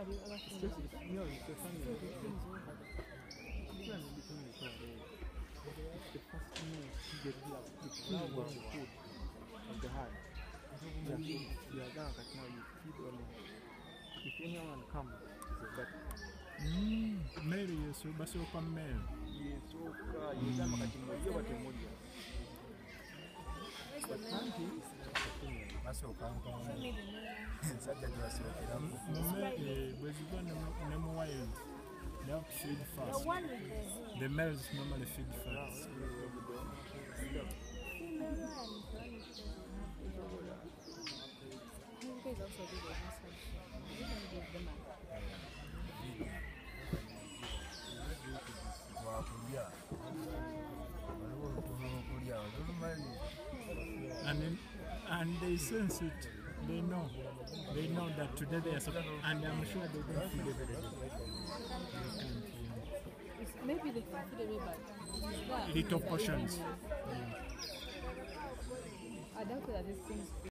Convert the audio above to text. If anyone comes, it's better. Mary, yes, you must open Mary. Yes, you are the males normally feed fast. You guys also do the research. You can give them a and they sense it. They know that today they are so, and I'm sure they don't feel it. Maybe they can feel it, but little portions. I doubt that these things.